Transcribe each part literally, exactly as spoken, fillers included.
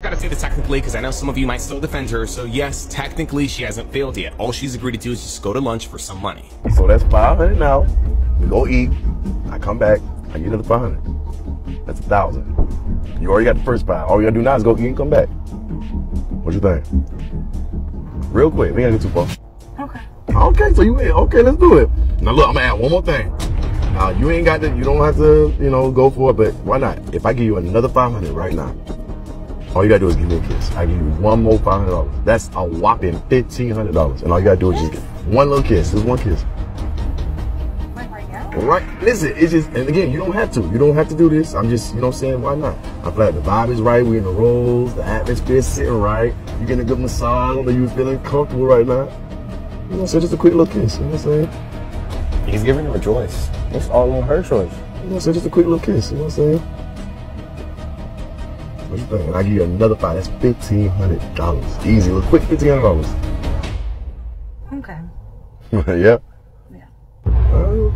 I gotta say this technically, because I know some of you might still defend her, so yes, technically she hasn't failed yet. All she's agreed to do is just go to lunch for some money. So that's five hundred now. We go eat, I come back, I get another five hundred. That's a thousand. You already got the first five. All you gotta do now is go eat and come back. What you think? Real quick, we ain't gotta go too far. Okay. Okay, so you in. Okay, let's do it. Now look, I'm gonna add one more thing. Now, you ain't got to, you don't have to, you know, go for it, but why not? If I give you another five hundred right now, all you gotta do is give me a kiss. I give you one more five hundred dollars. That's a whopping fifteen hundred dollars. And all you gotta do is just get one little kiss. Just one kiss. Like right now? Right. Listen, it's just, and again, you don't have to. You don't have to do this. I'm just, you know what I'm saying? Why not? I feel like the vibe is right. We're in the rolls. The atmosphere is sitting right. You're getting a good massage. Are you feeling comfortable right now? You know, so just a quick little kiss. You know what I'm saying? He's giving her a choice. It's all on her choice. You know, so just a quick little kiss. You know what I'm saying? What you think? And I give you another five. That's fifteen hundred dollars. Easy, look quick, fifteen hundred dollars. Okay. Yep. Yeah. Oh.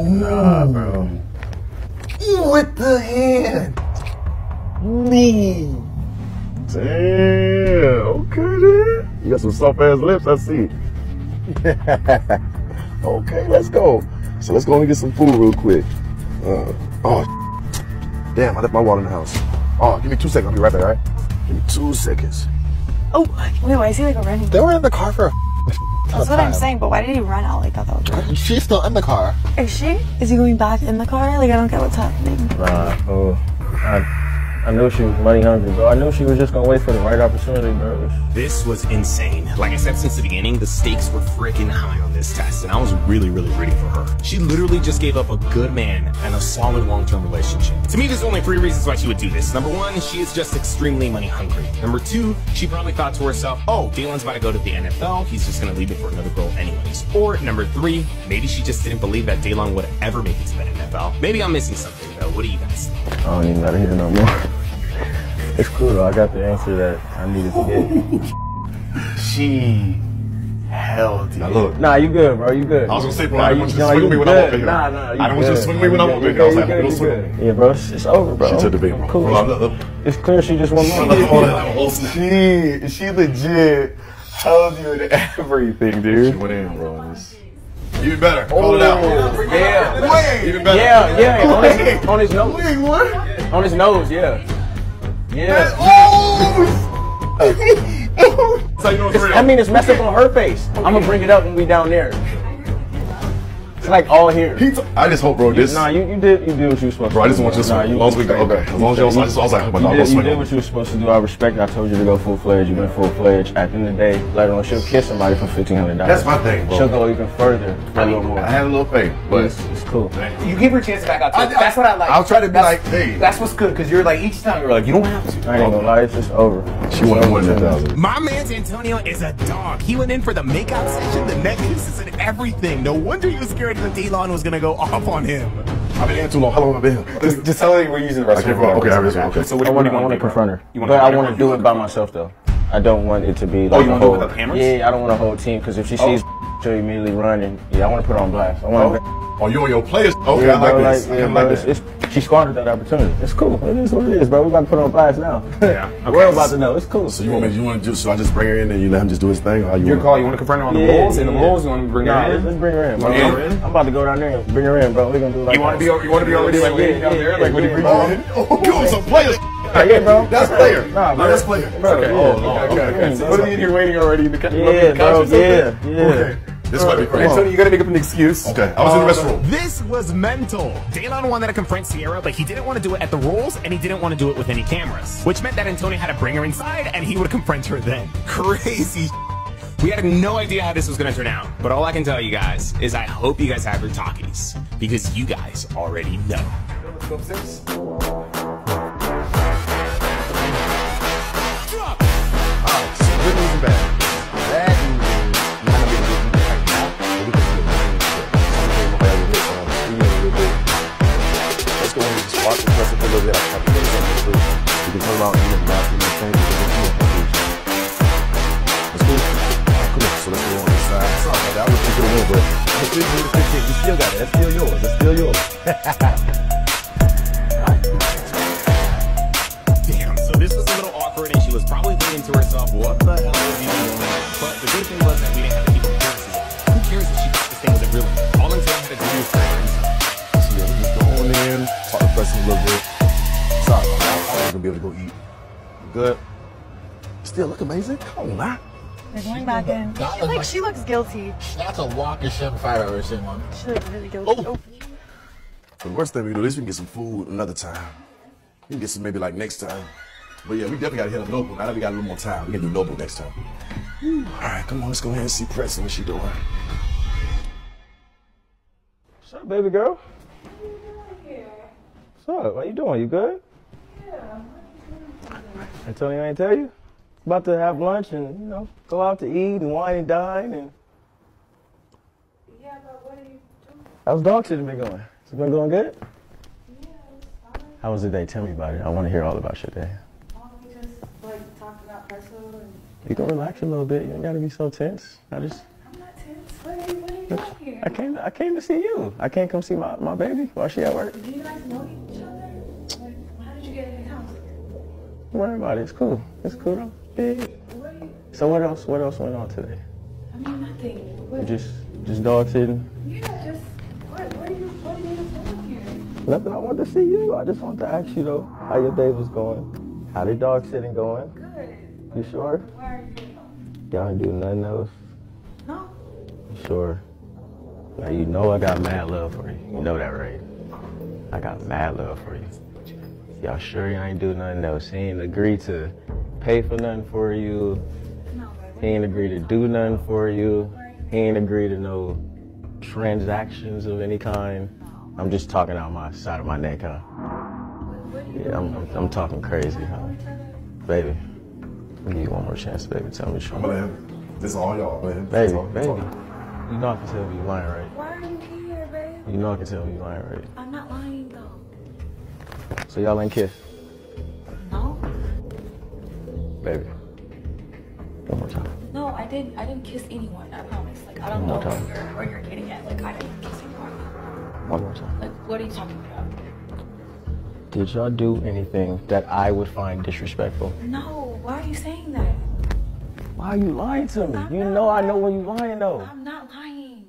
Nah, bro. Ooh, with the hand. Me. Damn. Okay, then. You got some soft ass lips. I see. Okay, let's go. So let's go and get some food real quick. Uh, oh. Damn, I left my wallet in the house. Oh, give me two seconds. I'll be right back, all right? Give me two seconds. Oh, wait, why is he like running? They were in the car for a That's what time. I'm saying, but why did he run out like that? That was right. She's still in the car. Is she? Is he going back in the car? Like, I don't get what's happening. Nah, oh. I, I knew she was money hungry, bro. I knew she was just going to wait for the right opportunity, bro. This was insane. Like I said since the beginning, the stakes were freaking high on this test, and I was really, really rooting for her. She literally just gave up a good man and a solid long-term relationship. To me, there's only three reasons why she would do this. Number one, she is just extremely money hungry. Number two, she probably thought to herself, oh, Daylon's about to go to the N F L. He's just going to leave me for another girl anyways. Or number three, maybe she just didn't believe that Daylon would ever make it to the N F L. Maybe I'm missing something, though. What do you guys think? I don't even gotta hear no more. It's cool, though. I got the answer that I needed to get. She... Hell, dude. Now look. Nah, you good, bro. You good. I was gonna say, bro, nah, I don't you, want you to nah, swing you me when good. I'm over here. Nah, nah, you I don't good. want you to swing me when I'm over here. I was like, I'm swing. Yeah, bro, it's, it's over, bro. She took the bait, bro. Cool. Bro, bro. It's clear she just won more. She, she legit held you to everything, dude. She went in, bro. It's... Even better. Call oh, it out. Yeah. Wait. Even better. Yeah, yeah. On his, on his nose. Wait, what? On his nose, yeah. Yeah. Oh! So you know it's real. I mean, it's messed up on her face. I'm gonna bring it up when we down there. It's like all here. I just hope, bro. This. Nah, you, you did you did what you were supposed to. Bro, I just want you to swing. Nah, you as long as we okay. As long as y'all I was like, but no, go swing. You did what you were supposed to do. I respect. I told you to go full fledged. You went full fledged. At the end of the day, later on, she'll kiss somebody for fifteen hundred dollars. That's my thing, bro. She'll go even further. I mean, more. I had a little faith, but it's, it's cool. You give her a chance to back out. I, I, that's what I like. I'll try to be that's, like, hey. That's what's good, because you're like each time you're like, you don't have to. I ain't gonna lie, it's just over. She won one hundred thousand. My man's Antonio is a dog. He went in for the makeout session, the necklaces, and everything. No wonder you was scared that Daylon was gonna go off on him. I've been here too long. How long have I been here? Just, just tell me we're using the restroom. Okay, okay, okay, okay. So what do you want? I want to confront her, but I want to do it by myself though. I don't want it to be like. Oh, you want to do it with cameras? Yeah, I don't want a whole team because if she sees, she'll immediately run and yeah, I want to put on blast. I want. Oh, you on your players? Okay, I like this. I like this. She squandered that opportunity. It's cool. It is what it is, bro. We're about to put on blast now. Yeah. Okay. We're about to know. It's cool. So you want me? You want to do? So I just bring her in and you let him just do his thing? Or you Your wanna, call. You want to confront her on the yeah, rules? Yeah. In the rules, you want to bring her nah, in? Let's, let's bring her in. Bro. Yeah. I'm about to go down there and bring her in, bro. We're gonna do like. You want to be? You want to be already like waiting down there? Like when you bring her in? Oh, you some players. Yeah, bro. That's player. Nah, bro. That's player. Okay. Oh, okay, okay. What are you in here waiting already? In the yeah, bro. Yeah, yeah. This might be crazy. Antonio, you gotta make up an excuse. Okay, I was um, in the restroom. This was mental. Daylon wanted to confront Sierra, but he didn't want to do it at the rolls, and he didn't want to do it with any cameras. Which meant that Antonio had to bring her inside, and he would confront her then. Crazy. We had no idea how this was gonna turn out, but all I can tell you guys is I hope you guys have your talkies, because you guys already know. Alright, so good news and bad. You still got it. That's still yours. That's still yours. was probably thinking to herself, what the hell is he doing? But the good thing was that we didn't have to keep comparison. Who cares if she got this thing as a real one? All Antonio had to do was friends. So yeah, we just going in, talk to Preston a little bit. Sorry, I was gonna be able to go eat. Good. Still look amazing. Come on, man. They're going she back in. She, look like, she looks guilty. That's a walk and shit fire or shit, mom. She looks really guilty. Oh. Oh. The worst thing we can do is we can get some food another time. We can get some maybe like next time. But yeah, we definitely gotta hit up Noble. Now that we got a little more time, we can do Noble next time. Mm. All right, come on, let's go ahead and see Preston, what she doing. What's up, baby girl? What are you doing here? What's up? How you doing? You good? Yeah. Antonio ain't tell you? About to have lunch and, you know, go out to eat and wine and dine and... Yeah, but what are you doing? How's dog shit been going? It's been going good? Yeah, it's fine. How was the day? Tell me about it. I want to hear all about your day. Well, we just, like, talked about personal and... You can relax a little bit. You ain't got to be so tense. I just... I'm not tense. What are you, what are you doing here? I came, I came to see you. I can't come see my, my baby while she at work. Do you guys know each other? Like, how did you get in the house? Don't worry about it. It's cool. It's cool, though. Big. So what else? What else went on today? I mean nothing. What? Just, just dog sitting. Yeah, just what? What are you? What are you doing here? Nothing. I wanted to see you. I just wanted to ask you though, how your day was going. How did dog sitting going? Good. You sure? Why are you doing? Y'all ain't do nothing else. No. You sure? Now you know I got mad love for you. You know that, right? I got mad love for you. Y'all sure you ain't do nothing else? He ain't agree to pay for nothing for you. No, he ain't agree to do nothing for you. He ain't agree to no transactions of any kind. I'm just talking out my side of my neck, huh? Yeah, I'm, I'm, I'm talking crazy, huh? Baby, I'll give you one more chance, baby. Tell me the truth. I'm gonna have this all y'all, man. Baby, all, baby, you know I can tell you lying, right? Why are you here, babe? You know I can tell you lying, right? I'm not lying, though. So y'all ain't kiss. Baby, one more time. No, I didn't. I didn't kiss anyone. I promise. Like I don't know what you're, what you're getting at. Like I didn't kiss anyone. One more time. Like what are you talking about? Did y'all do anything that I would find disrespectful? No. Why are you saying that? Why are you lying to me? I'm you know lying. I know when you're lying though. I'm not lying.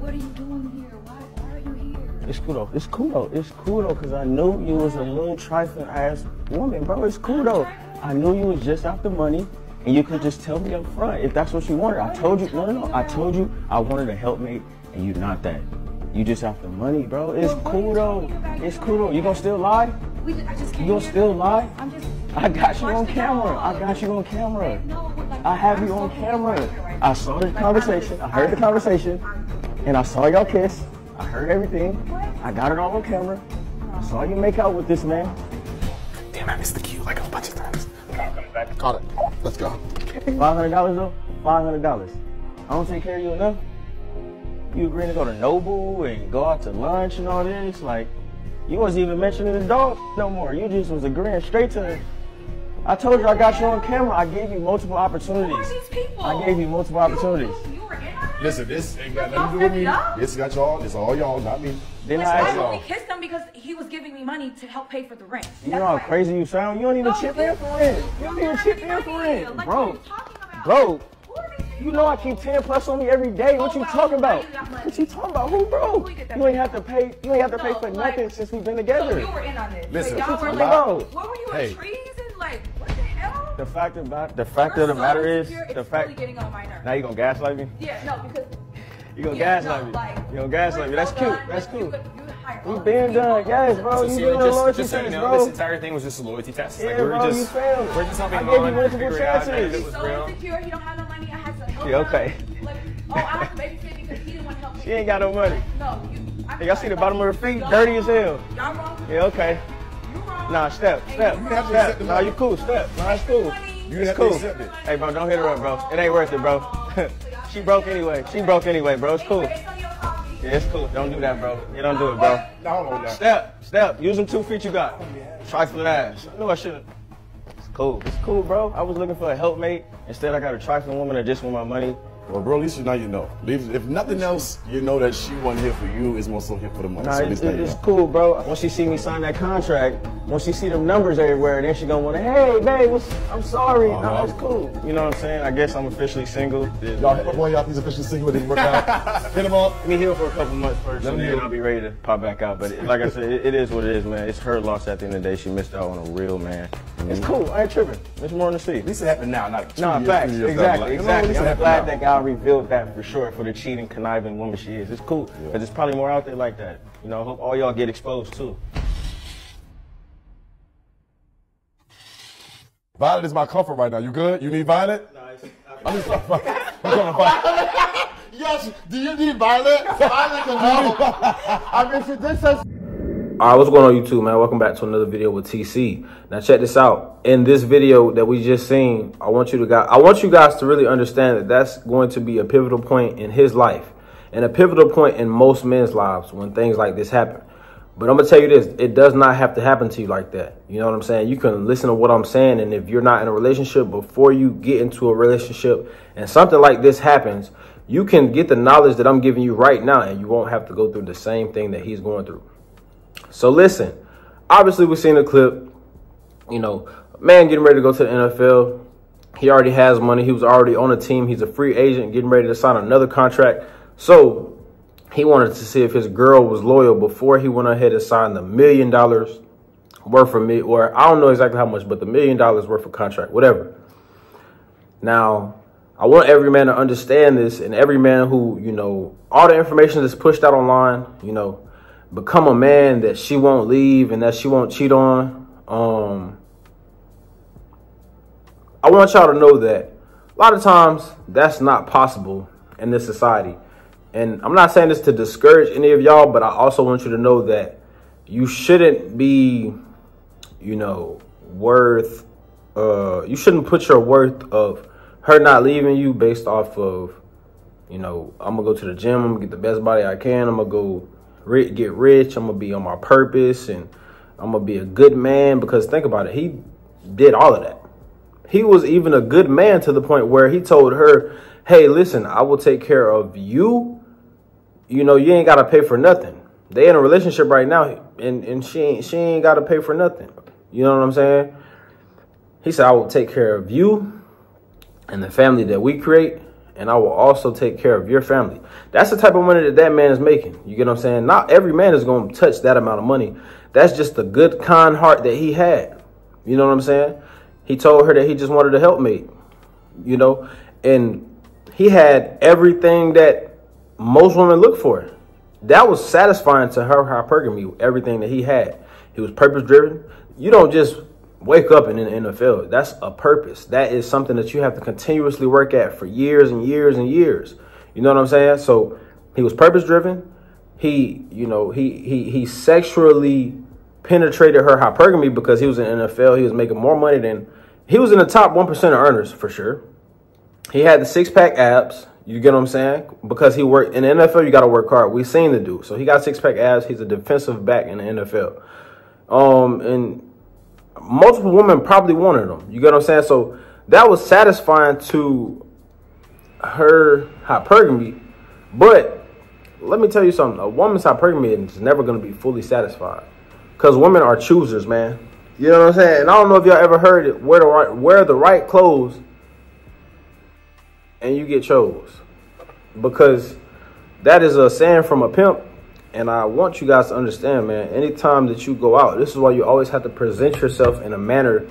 What are you doing here? Why? Why are you here? It's cool though. It's cool though. It's cool though. Cause I knew you was a little trifling ass woman, bro. It's cool though. I knew you was just after money, and you could just tell me up front if that's what you wanted. I told you, no, no, no, I told you I wanted a helpmate, and you not that. You just after money, bro. It's cool, though. It's cool, though. You gonna still lie? You gonna still lie? I got you on camera. I got you on camera. I have you on camera. I saw the conversation. I heard the conversation, and I saw y'all kiss. I heard everything. I got it all on camera. I saw you make out with this man. Damn, I missed the cue like a bunch of times. Caught it. Let's go. five hundred dollars though? five hundred dollars. I don't take care of you enough. You agreeing to go to Noble and go out to lunch and all this? Like, you wasn't even mentioning the dog no more. You just was agreeing straight to it. I told you I got you on camera. I gave you multiple opportunities. Who are these people? I gave you multiple opportunities. You, you were in on it? Listen, this ain't got nothing to do with me. Up? This got y'all. It's all y'all, not me. Then Which I only kissed him because he was giving me money to help pay for the rent. That's you know how crazy you sound? You don't even no, chip in for rent. You don't even chip in for rent. Like bro, bro, you know I keep ten plus on me every day. What oh, you wow, talking about? You what you talking about? Who, bro? Who you you ain't have to pay, you ain't have to so, pay for like, nothing since we've been together. So you were in on this. Listen, like, what, were like, bro, what were you hey. in trees and like, what the hell? The fact about, the fact of the matter is, the fact, getting on my nerves. Now you gonna gaslight me? Yeah, no, because. You gonna yeah, gaslight no, me. Like, you gonna gaslight me. That's cute. Done. That's cute. We've been done. Yes, bro. So, you Sierra, just, loyalty just so you know, test, bro. This entire thing was just a loyalty test. Like, yeah, we're, bro, just, you failed. We're just helping Lauren figure chances. It out. He's so real. Insecure. He don't have no money. I had to help yeah, okay. him. Like, oh, I have to babysit because he didn't want to help me. She ain't got no money. Like, no. You, I hey, y'all see the bottom of her feet? No. Dirty as hell. Y'all wrong. Yeah, okay. You wrong. Nah, step. Step. Step. Nah, you cool. Step. Nah, it's cool. It's cool. Hey, bro, don't hit her up, bro. It ain't worth it, bro. She broke anyway. She broke anyway, bro. It's cool. Yeah, it's cool. Don't do that, bro. You don't do it, bro. No, step, step. Use them two feet you got. Trifling ass. I knew I should've. It's cool. It's cool, bro. I was looking for a helpmate. Instead, I got a trifling woman that just want my money. Well, bro, at least now you know. If nothing else, you know that she wasn't here for you, is mostly here for the money. Nah, so it's, it's cool, bro. Once she see me sign that contract, once she see them numbers everywhere, then she gonna wanna, hey, babe, what's, I'm sorry. Uh-huh. No, it's cool. You know what I'm saying? I guess I'm officially single. Y'all, boy, y'all these officially single, it didn't work out. Hit them up. Let me heal for a couple months first, and then I'll be ready to pop back out. But it, like I said, it, it is what it is, man. It's her loss at the end of the day. She missed out on a real man. Mm-hmm. It's cool. I ain't tripping. There's more to see. At least it happened now, not two nah, years, facts. Years exactly, like, exactly. I'm glad now. That God revealed that for sure for the cheating, conniving woman she is. It's cool, because yeah. There's probably more out there like that. You know, I hope all y'all get exposed too. Violet is my comfort right now. You good? You need Violet? No, it's, I'm just talking about Violet. Yes, do you need Violet? Violet can help. I mean, she did such. All right, what's going on YouTube, man? Welcome back to another video with T C. Now check this out. In this video that we just seen, I want you to guys, I want you guys to really understand that that's going to be a pivotal point in his life and a pivotal point in most men's lives when things like this happen. But I'm gonna tell you this, it does not have to happen to you like that. You know what I'm saying? You can listen to what I'm saying, and if you're not in a relationship, before you get into a relationship and something like this happens, you can get the knowledge that I'm giving you right now, and you won't have to go through the same thing that he's going through. So listen, obviously we've seen the clip, you know, man getting ready to go to the N F L. He already has money. He was already on a team. He's a free agent getting ready to sign another contract. So he wanted to see if his girl was loyal before he went ahead and signed the million dollars worth of me, or I don't know exactly how much, but the million dollars worth of contract, whatever. Now, I want every man to understand this, and every man who, you know, all the information that's pushed out online, you know, become a man that she won't leave and that she won't cheat on. Um, I want y'all to know that a lot of times that's not possible in this society. And I'm not saying this to discourage any of y'all, but I also want you to know that you shouldn't be, you know, worth, uh, you shouldn't put your worth of her not leaving you based off of, you know, I'm gonna go to the gym, I'm gonna get the best body I can, I'm gonna go get rich, I'm gonna be on my purpose, and I'm gonna be a good man. Because think about it, he did all of that. He was even a good man to the point where he told her, hey, listen, I will take care of you, you know, you ain't gotta pay for nothing. They in a relationship right now, and and she ain't she ain't gotta pay for nothing. You know what I'm saying? He said, I will take care of you and the family that we create, and I will also take care of your family. That's the type of money that that man is making. You get what I'm saying? Not every man is going to touch that amount of money. That's just the good, kind heart that he had. You know what I'm saying? He told her that he just wanted a helpmate, you know, and he had everything that most women look for. That was satisfying to her hypergamy, everything that he had. He was purpose-driven. You don't just wake up in the N F L. That's a purpose. That is something that you have to continuously work at for years and years and years. You know what I'm saying? So he was purpose driven. He, you know, he he he sexually penetrated her hypergamy because he was in the N F L. He was making more money than he was in the top one percent of earners for sure. He had the six pack abs. You get what I'm saying? Because he worked in the N F L. You got to work hard. We seen the dude. So he got six pack abs. He's a defensive back in the N F L. Um and. Multiple women probably wanted them. You get what I'm saying? So that was satisfying to her hypergamy. But let me tell you something. A woman's hypergamy is never going to be fully satisfied because women are choosers, man. You know what I'm saying? And I don't know if y'all ever heard it. Wear the right, wear the right clothes and you get chose, because that is a saying from a pimp. And I want you guys to understand, man, anytime that you go out, this is why you always have to present yourself in a manner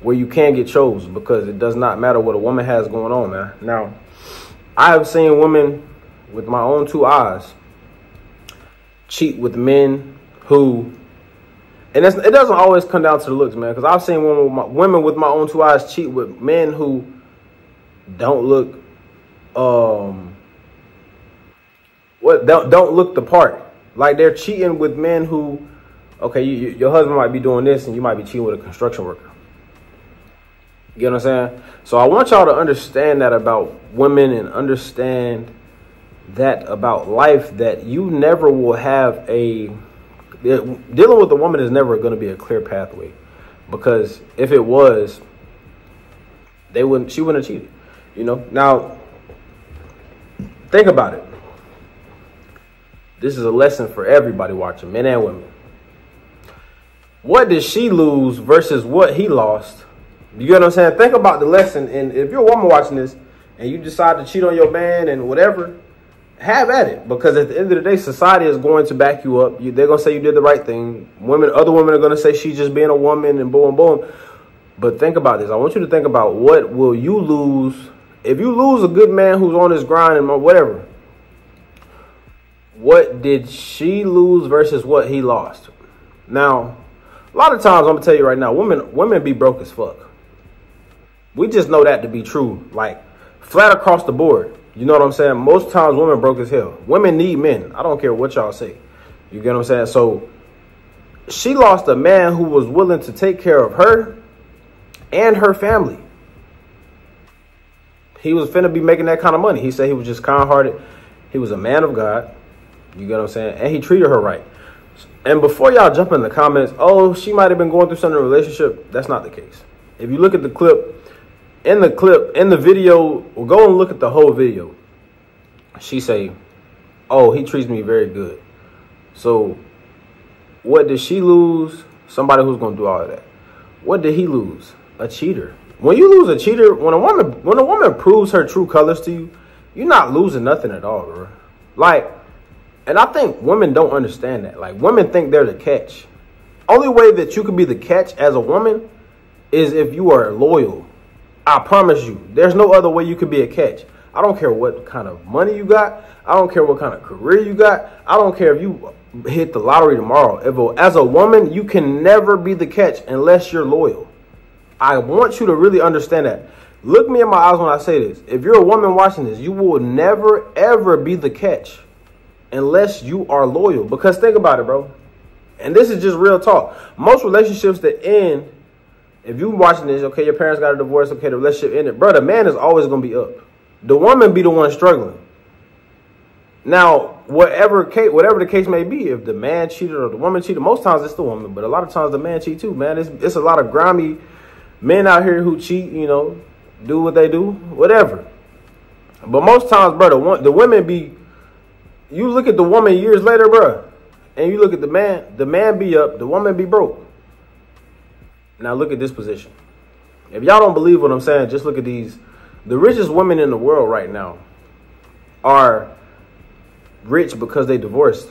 where you can get chose, because it does not matter what a woman has going on, man. Now, I have seen women with my own two eyes cheat with men who, and it's, it doesn't always come down to the looks, man, because I've seen women with, my, women with my own two eyes cheat with men who don't look, um, what don't, don't look the part. Like, they're cheating with men who, okay, you, your husband might be doing this and you might be cheating with a construction worker. You know what I'm saying? So I want y'all to understand that about women, and understand that about life, that you never will have a, dealing with a woman is never going to be a clear pathway, because if it was, they wouldn't, she wouldn't have cheated, you know? Now, Think about it. This is a lesson for everybody watching, men and women. What did she lose versus what he lost? You get what I'm saying? Think about the lesson. And if you're a woman watching this and you decide to cheat on your man and whatever, have at it. Because at the end of the day, society is going to back you up. You, they're going to say you did the right thing. Women, other women are going to say she's just being a woman and boom, boom. But think about this. I want you to think about what will you lose. If you lose a good man who's on his grind and whatever, what did she lose versus what he lost? Now, a lot of times, I'm going to tell you right now, women women be broke as fuck. We just know that to be true, like flat across the board. You know what I'm saying? Most times women broke as hell. Women need men. I don't care what y'all say. You get what I'm saying? So she lost a man who was willing to take care of her and her family. He was finna be making that kind of money. He said he was just kind-hearted. He was a man of God. You get what I'm saying? And he treated her right. And before y'all jump in the comments, oh, she might have been going through something in a relationship. That's not the case. If you look at the clip, in the clip, in the video, well, go and look at the whole video. She say, oh, he treats me very good. So what did she lose? Somebody who's going to do all of that. What did he lose? A cheater. When you lose a cheater, when a woman when a woman proves her true colors to you, you're not losing nothing at all, bro. Like, and I think women don't understand that. Like, women think they're the catch. Only way that you can be the catch as a woman is if you are loyal. I promise you, there's no other way you could be a catch. I don't care what kind of money you got. I don't care what kind of career you got. I don't care if you hit the lottery tomorrow. If, as a woman, you can never be the catch unless you're loyal. I want you to really understand that. Look me in my eyes when I say this. If you're a woman watching this, you will never, ever be the catch unless you are loyal. Because think about it, bro. And this is just real talk. Most relationships that end, if you're watching this, okay, your parents got a divorce, okay, the relationship ended. Bro, the man is always going to be up. The woman be the one struggling. Now, whatever case, whatever the case may be, if the man cheated or the woman cheated, most times it's the woman, but a lot of times the man cheat too, man. It's, it's a lot of grimy men out here who cheat, you know, do what they do, whatever. But most times, bro, the, one, the women be, you look at the woman years later, bro, and you look at the man, the man be up, the woman be broke. Now, look at this position. If y'all don't believe what I'm saying, just look at these. The richest women in the world right now are rich because they divorced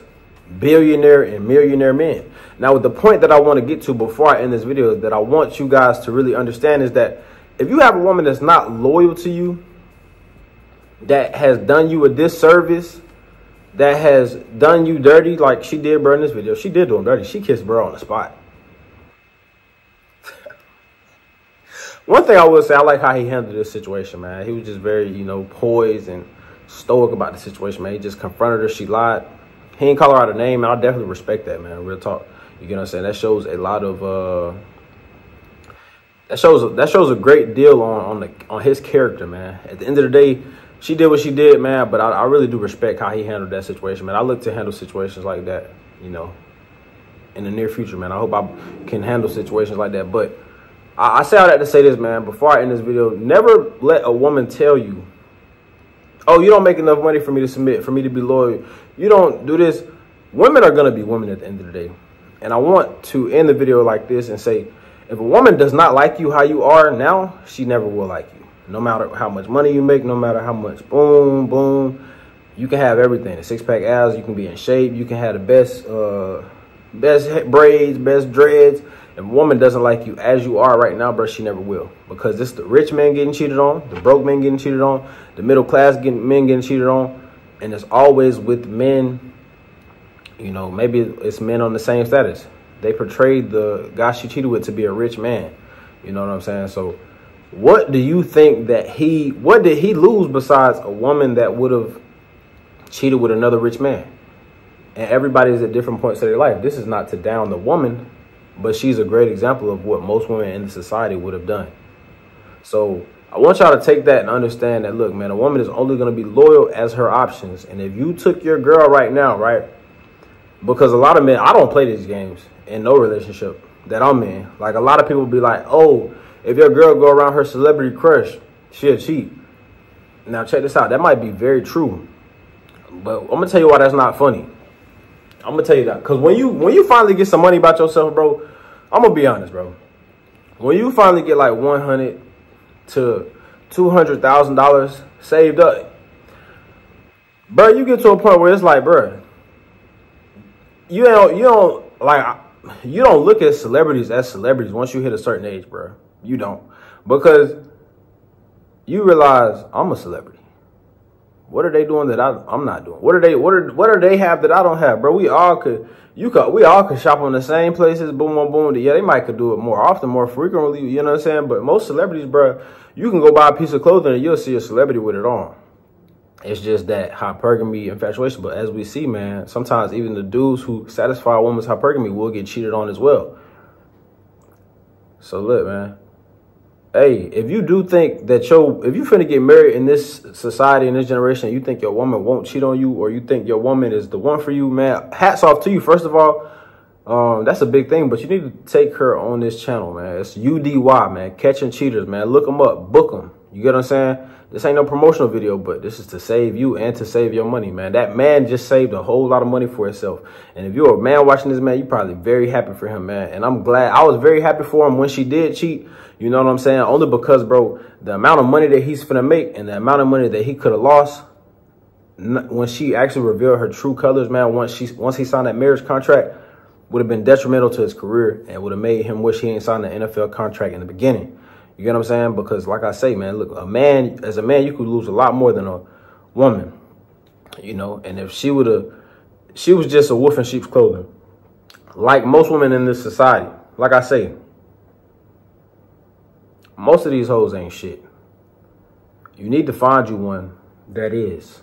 billionaire and millionaire men. Now, the point that I want to get to before I end this video that I want you guys to really understand is that if you have a woman that's not loyal to you, that has done you a disservice, that has done you dirty, like she did, bro, in this video. She did do him dirty. She kissed bro on the spot. One thing I will say, I like how he handled this situation, man. He was just very, you know, poised and stoic about the situation, man. He just confronted her. She lied. He didn't call her out her name, and I definitely respect that, man. Real talk. You get what I'm saying? That shows a lot of uh, that shows that shows a great deal on on the on his character, man. At the end of the day, she did what she did, man. But I, I really do respect how he handled that situation, man. I look to handle situations like that, you know, in the near future, man. I hope I can handle situations like that, but. I say all that to say this, man, before I end this video, never let a woman tell you, oh, you don't make enough money for me to submit, for me to be loyal. You don't do this. Women are going to be women at the end of the day. And I want to end the video like this and say, if a woman does not like you how you are now, she never will like you. No matter how much money you make, no matter how much boom, boom, you can have everything. A six-pack abs, you can be in shape, you can have the best, uh, best braids, best dreads. If a woman doesn't like you as you are right now, bro, she never will. Because this is the rich man getting cheated on, the broke man getting cheated on, the middle class getting, men getting cheated on. And it's always with men, you know, maybe it's men on the same status. They portrayed the guy she cheated with to be a rich man. You know what I'm saying? So what do you think that he, what did he lose besides a woman that would have cheated with another rich man? And everybody's at different points of their life. This is not to down the woman. But she's a great example of what most women in the society would have done. So I want y'all to take that and understand that, look, man, a woman is only going to be loyal as her options. And if you took your girl right now, right, because a lot of men, I don't play these games in no relationship that I'm in. Like a lot of people be like, oh, if your girl go around her celebrity crush, she'll cheat. Now check this out. That might be very true. But I'm gonna tell you why that's not funny. I'm gonna tell you that, cause when you when you finally get some money about yourself, bro, I'm gonna be honest, bro. When you finally get like one hundred to two hundred thousand dollars saved up, bro, you get to a point where it's like, bro, you don't you don't like you don't look at celebrities as celebrities once you hit a certain age, bro. You don't, because you realize I'm a celebrity. What are they doing that I, I'm not doing? What are they? What are what are they have that I don't have, bro? We all could, you could, we all could shop on the same places. Boom, boom, boom. Yeah, they might could do it more often, more frequently. You know what I'm saying? But most celebrities, bro, you can go buy a piece of clothing and you'll see a celebrity with it on. It's just that hypergamy, infatuation. But as we see, man, sometimes even the dudes who satisfy a woman's hypergamy will get cheated on as well. So look, man. Hey, if you do think that your, if you finna get married in this society, in this generation, you think your woman won't cheat on you, or you think your woman is the one for you, man, hats off to you, first of all. Um, that's a big thing, but you need to take her on this channel, man. It's U D Y, man, Catching Cheaters, man. Look them up, book them. You get what I'm saying? This ain't no promotional video, but this is to save you and to save your money, man. That man just saved a whole lot of money for himself. And if you're a man watching this, man, you're probably very happy for him, man. And I'm glad. I was very happy for him when she did cheat. You know what I'm saying? Only because, bro, the amount of money that he's finna make and the amount of money that he could have lost when she actually revealed her true colors, man, once she once he signed that marriage contract, would have been detrimental to his career and would have made him wish he ain't signed the N F L contract in the beginning. You get what I'm saying? Because like I say, man, look, a man, as a man, you could lose a lot more than a woman, you know. And if she would have, she was just a wolf in sheep's clothing, like most women in this society. Like I say, most of these hoes ain't shit. You need to find you one that is,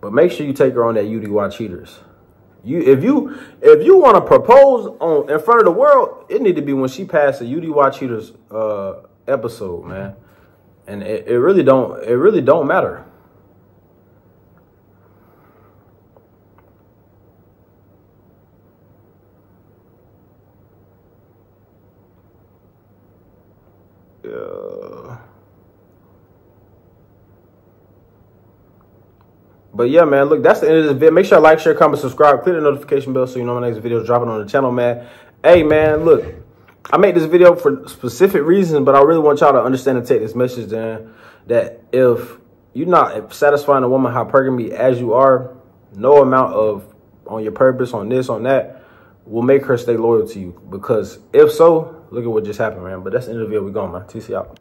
but make sure you take her on that U D Y Cheaters. You, if you, if you want to propose on in front of the world, it need to be when she passed the U D Y Cheaters uh. episode, man. And it, it really don't it really don't matter. Yeah. But yeah, man, look, that's the end of this video. Make sure to like, share, comment, subscribe, click the notification bell so you know my next video is dropping on the channel, man. Hey man, look, I make this video for specific reasons, but I really want y'all to understand and take this message then, that if you're not satisfying a woman hypergamy as you are, no amount of on your purpose, on this, on that, will make her stay loyal to you. Because if so, look at what just happened, man. But that's the end of the video. We gone, man. T C out.